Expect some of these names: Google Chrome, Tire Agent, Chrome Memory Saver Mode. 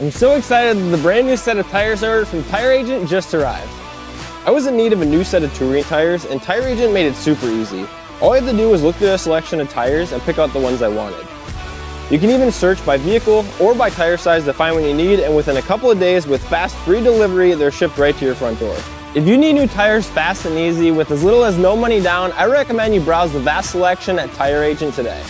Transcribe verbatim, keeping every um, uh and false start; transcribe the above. I'm so excited that the brand new set of tires I ordered from Tire Agent just arrived. I was in need of a new set of touring tires, and Tire Agent made it super easy. All I had to do was look through a selection of tires and pick out the ones I wanted. You can even search by vehicle or by tire size to find what you need, and within a couple of days with fast free delivery, they're shipped right to your front door. If you need new tires fast and easy with as little as no money down, I recommend you browse the vast selection at Tire Agent today.